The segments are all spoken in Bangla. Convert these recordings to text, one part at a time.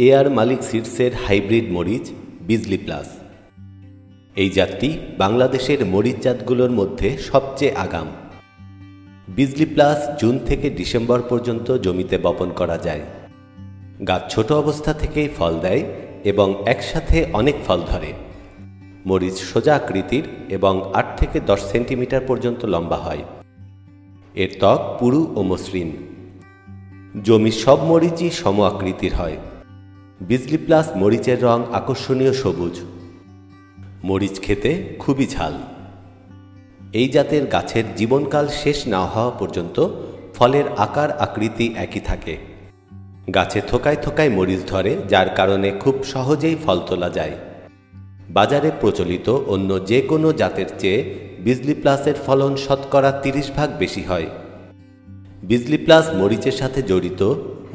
ए आर मालिक सीड्सের हाइब्रिड मरीच बिजली प्लस এই জাতটি বাংলাদেশের মরিচ জাতগুলোর মধ্যে সবচেয়ে আগাম। বিজলি প্লাস জুন থেকে ডিসেম্বর পর্যন্ত জমিতে বপন করা যায়। গাছ ছোট অবস্থা থেকেই ফল দেয় এবং একসাথে অনেক ফল ধরে। মরিচ সোজা আকৃতির এবং ৮ থেকে ১০ সেন্টিমিটার পর্যন্ত লম্বা হয়। এর ত্বক পুরু ও মসৃণ। জমির সব মরিচই সম আকৃতির হয়। বিজলি প্লাস মরিচের রং আকর্ষণীয় সবুজ। মরিচ খেতে খুবই ঝাল। এই জাতের গাছের জীবনকাল শেষ না হওয়া পর্যন্ত ফলের আকার আকৃতি একই থাকে। গাছে থোকায় থোকায় মরিচ ধরে, যার কারণে খুব সহজেই ফল তোলা যায়। বাজারে প্রচলিত অন্য যে কোনো জাতের চেয়ে বিজলি প্লাসের ফলন শতকরা ৩০% বেশি হয়। বিজলি প্লাস মরিচের সাথে জড়িত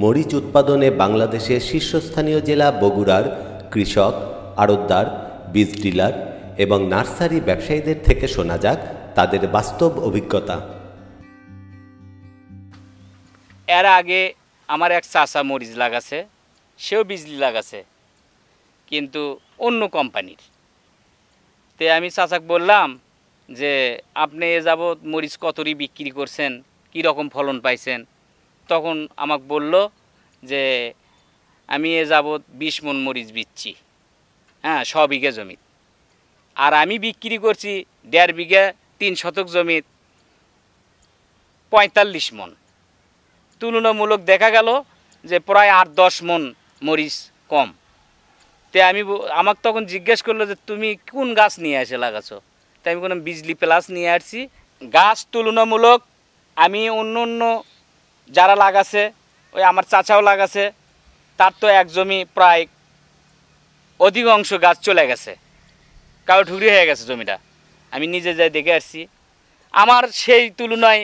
মরিচ উৎপাদনে বাংলাদেশের শীর্ষস্থানীয় জেলা বগুড়ার কৃষক, আড়তদার, বীজ ডিলার এবং নার্সারি ব্যবসায়ীদের থেকে শোনা যাক তাদের বাস্তব অভিজ্ঞতা। এর আগে আমার এক চাচা মরিচ লাগাছে, সেও বিজলি লাগাছে কিন্তু অন্য কোম্পানির। তে আমি চাচাকে বললাম যে আপনি এ যাবৎ মরিচ কতরি বিক্রি করছেন, কী রকম ফলন পাইছেন? তখন আমাকে বলল যে আমি এ যাবৎ ২০ মণ মরিচ বিচ্ছি, হ্যাঁ, ১০০ বিঘা জমি, আর আমি বিক্রি করছি ১.৫ বিঘা ৩ শতক জমি ৪৫ মণ। তুলনামূলক দেখা গেল যে প্রায় ৮-১০ মণ মরিচ কম। তে আমাকে তখন জিজ্ঞেস করলো যে তুমি কোন গাছ নিয়ে এসে লাগাছো? তাই আমি কোনো বিজলি প্লাস নিয়ে আসছি। গাছ তুলনামূলক আমি অন্য যারা লাগাছে, ওই আমার চাচাও লাগাছে, তার তো এক জমি প্রায় অধিকাংশ গাছ চলে গেছে, কারো ঢুকরি হয়ে গেছে জমিটা। আমি নিজে যাই দেখে আসছি, আমার সেই তুলনায়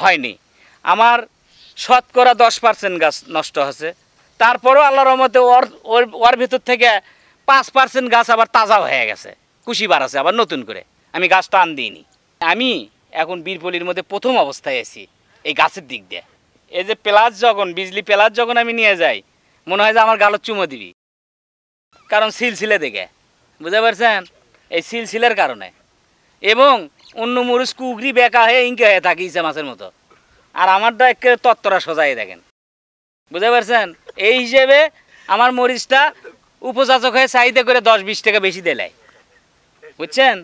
হয়নি। আমার শতকরা ১০% গাছ নষ্ট হয়েছে, তারপরেও আল্লাহর রহমতে ওর ভেতর থেকে ৫% গাছ আবার তাজা হয়ে গেছে, কুশি বাড়াছে আবার নতুন করে। আমি গাছ টান দিইনি। আমি এখন বীরপল্লির মধ্যে প্রথম অবস্থায় আছি এই গাছের দিক দিয়ে। এই যে প্লাস যখন বিজলি প্লাস যখন আমি নিয়ে যাই, মনে হয় যে আমার গালত চুমো দিবি, কারণ সিলসিলে দেখে বুঝতে পারছেন, এই সিলসিলের কারণে। এবং অন্য মরিচ কুগড়ি বেঁকা হয়ে ইঙ্কা হয়ে থাকে ইসা মাছের মতো, আর আমারটা একে তত্ত্বরা সোজাই দেখেন, বুঝতে পারছেন। এই হিসেবে আমার মরিচটা উপচাচক হয়ে চাহিদা করে ১০-২০ টাকা বেশি দেয়, বুঝছেন।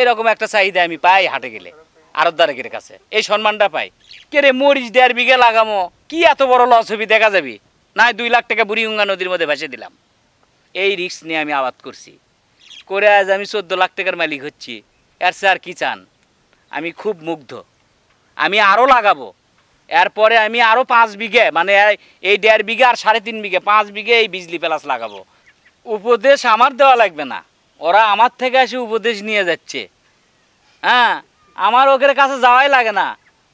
এরকম একটা চাহিদা আমি পাই হাটে গেলে, আড়তদারের কাছে এই সম্মানটা পাই। কে রে মরিচ ১.৫ বিঘা লাগামো, কি এত বড় লস হবি দেখা যাবি না, ২ লাখ টাকা বুড়িগঙ্গা নদীর মধ্যে ভাসিয়ে দিলাম। এই রিস্ক নিয়ে আমি আবাদ করছি, করে আজ আমি ১৪ লাখ টাকার মালিক হচ্ছি। এর সে আর কি চান? আমি খুব মুগ্ধ। আমি আরও লাগাবো, এরপরে আমি আরও ৫ বিঘে, মানে এই ১.৫ বিঘা আর ৩.৫ বিঘে ৫ বিঘে এই বিজলি প্লাস লাগাবো। উপদেশ আমার দেওয়া লাগবে না, ওরা আমার থেকে এসে উপদেশ নিয়ে যাচ্ছে, হ্যাঁ। আমার ওদের কাছে যাওয়াই লাগে না,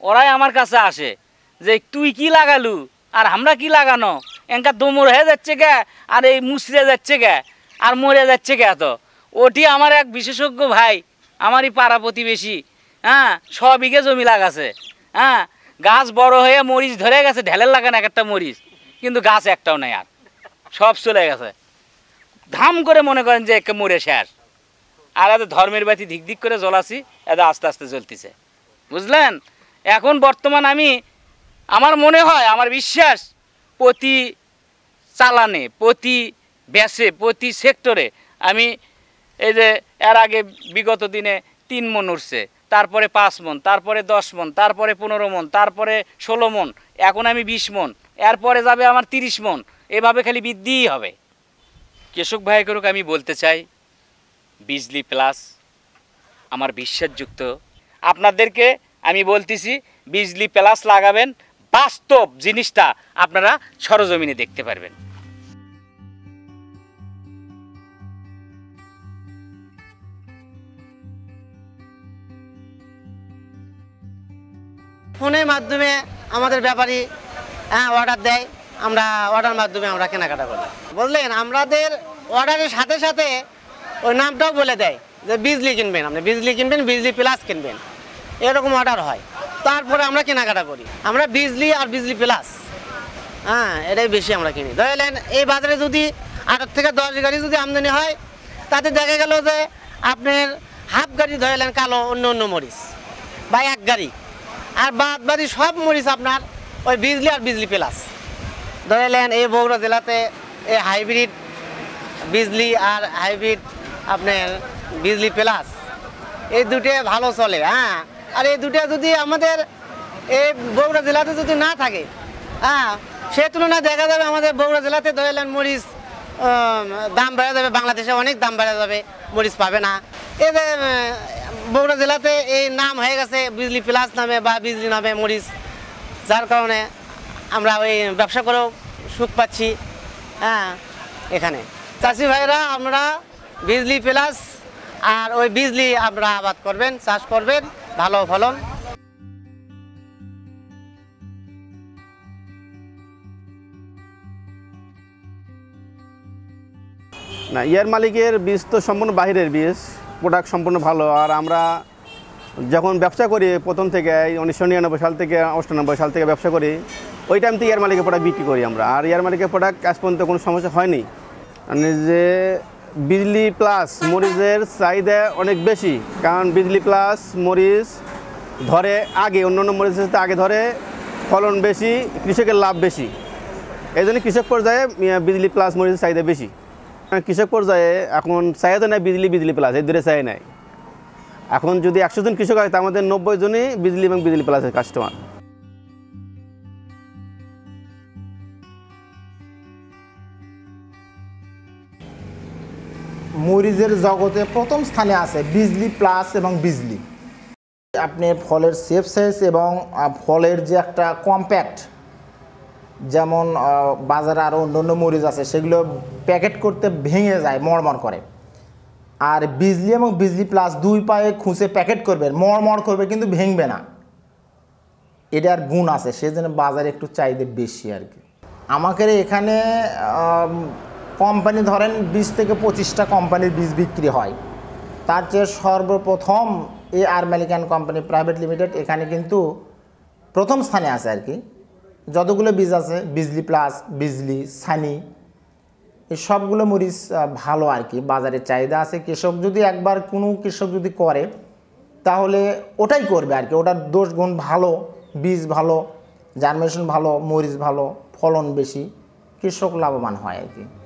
ওরাই আমার কাছে আসে যে তুই কি লাগালু আর আমরা কি লাগানো, এনকা দোমর হয়ে যাচ্ছে গে, আর এই মুচড়ে যাচ্ছে গে, আর মরে যাচ্ছে গে। এত ওটি আমার এক বিশেষজ্ঞ ভাই, আমারই পাড়া প্রতিবেশী, হ্যাঁ, ১০০ বিঘে জমি লাগাছে, হ্যাঁ, গাছ বড় হয়ে মরিচ ধরে গেছে, ঢেলের লাগানো এক একটা মরিচ, কিন্তু গাছ একটাও নেই, আর সব চলে গেছে। ধাম করে মনে করেন যে একে মরে শেষ। আর এত ধর্মের বাতি ধিক ধিক করে জ্বলাছি, এত আস্তে আস্তে জ্বলতেছে, বুঝলেন। এখন বর্তমান আমি, আমার মনে হয়, আমার বিশ্বাস, প্রতি চালানে, প্রতি ব্যাসে, প্রতি সেক্টরে আমি এই যে এর আগে বিগত দিনে ৩ মণ উঠছে, তারপরে ৫ মণ, তারপরে ১০ মণ, তারপরে ১৫ মণ, তারপরে ১৬ মণ, এখন আমি ২০ মণ, এরপরে যাবে আমার ৩০ মণ, এভাবে খালি বৃদ্ধিই হবে। কৃষক ভাইকেও আমি বলতে চাই, বিজলি প্লাস আমার বিশ্বাসযুক্ত। আপনাদেরকে আমি বলতেছি বিজলি প্লাস লাগাবেন, বাস্তব জিনিসটা আপনারা সরজমিনে দেখতে পারবেন। ফোনের মাধ্যমে আমাদের ব্যাপারী অর্ডার দেয়, আমরা অর্ডার মাধ্যমে আমরা কেনাকাটা করি, বুঝলেন। আমাদের অর্ডারের সাথে সাথে ওই নামটাও বলে দেয় যে বিজলি কিনবেন, আপনি বিজলি কিনবেন, বিজলি প্লাস কিনবেন, এরকম অর্ডার হয়। তারপরে আমরা কেনাকাটা করি, আমরা বিজলি আর বিজলি প্লাস हाँ এটাই বেশি আমরা কিনি। ধরেন এই বাজারে যদি 8 থেকে 10 গাড়ি যদি আমদানি হয় তাতে দেখা গেল যে আপনার হাফ গাড়ি ধরেন কালো অন্য অন্য মরিচ বা এক গাড়ি, আর বাদবাকি সব মরিচ আপনার ওই বিজলি আর বিজলি প্লাস। ধরেন এই বগুড়া জেলাতে এই হাইব্রিড বিজলি আর হাইব্রিড আপনার বিজলি প্লাস এই দুটো ভালো চলে। হ্যাঁ আর এই দুটো যদি আমাদের এই বগুড়া জেলাতে যদি না থাকে হ্যাঁ সে তুলনায় দেখা যাবে আমাদের বগুড়া জেলাতে ধরেন মরিচ দাম বেড়ে যাবে, বাংলাদেশে অনেক দাম বেড়ে যাবে, মরিচ পাবে না। এই যে বগুড়া জেলাতে এই নাম হয়ে গেছে বিজলি প্লাস নামে বা বিজলি নামে মরিচ, যার কারণে আমরা ওই ব্যবসা করেও সুখ পাচ্ছি। হ্যাঁ এখানে চাষি ভাইরা আমরা বিজলি প্লাস আর ওই বিজলি আমরা আবাদ করবেন, চাষ করবেন, ভালো ফলন। না ইয়ার মালিকের বীজ তো সম্পূর্ণ বাইরের বীজ, প্রোডাক্ট সম্পূর্ণ ভালো। আর আমরা যখন ব্যবসা করি প্রথম থেকে 1999 সাল থেকে 98 সাল থেকে ব্যবসা করি, ওই টাইম থেকে ইয়ার মালিকের প্রোডাক্ট বিক্রি করি আমরা। আর ইয়ার মালিকের প্রোডাক্ট আজ পর্যন্ত কোনো সমস্যা হয়নি। মানে যে বিজলি প্লাস মরিচের চাহিদা অনেক বেশি, কারণ বিজলি প্লাস মরিচ ধরে আগে, অন্যান্য মরিচের সাথে আগে ধরে, ফলন বেশি, কৃষকের লাভ বেশি। এই জন্য কৃষক পর্যায়ে বিজলি প্লাস মরিচের চাহিদা বেশি। কৃষক পর্যায়ে এখন চাহিদা নেই বিজলি বিজলি প্লাস এই দূরে চাহিদা নেই। এখন যদি 100 জন কৃষক হয় তার মধ্যে 90 জনই বিজলি এবং বিজলি প্লাসের কাস্টমার। মরিচের জগতে প্রথম স্থানে আছে বিজলি প্লাস এবং বিজলি। আপনি ফলের সেফ সাইজ এবং ফলের যে একটা কম্প্যাক্ট, যেমন বাজারে আরও অন্য মরিচ আছে সেগুলো প্যাকেট করতে ভেঙে যায়, মড়মড় করে। আর বিজলি এবং বিজলি প্লাস দুই পায়ে খুঁচে প্যাকেট করবেন, মড়মড় করবে কিন্তু ভেঙবে না, এটার গুণ আছে, সেজন্য বাজারে একটু চাহিদা বেশি আর কি। আমাদের এখানে কোম্পানি ধরেন 20 থেকে 25টা কোম্পানির বীজ বিক্রি হয়। তার চেয়ে সর্বপ্রথম A R Malik company private limited এখানে কিন্তু প্রথম স্থানে আছে আর কি। যতগুলো বীজ আছে বিজলি প্লাস, বিজলি, সানি, এই সবগুলো মরিচ ভালো আর কি, বাজারে চাহিদা আছে। কৃষক যদি একবার কোনো কৃষক যদি করে তাহলে ওটাই করবে আর কি। ওটার দোষ গুণ ভালো, বীজ ভালো, জার্মিনেশন ভালো, মরিচ ভালো, ফলন বেশি, কৃষক লাভবান হয় আর কি।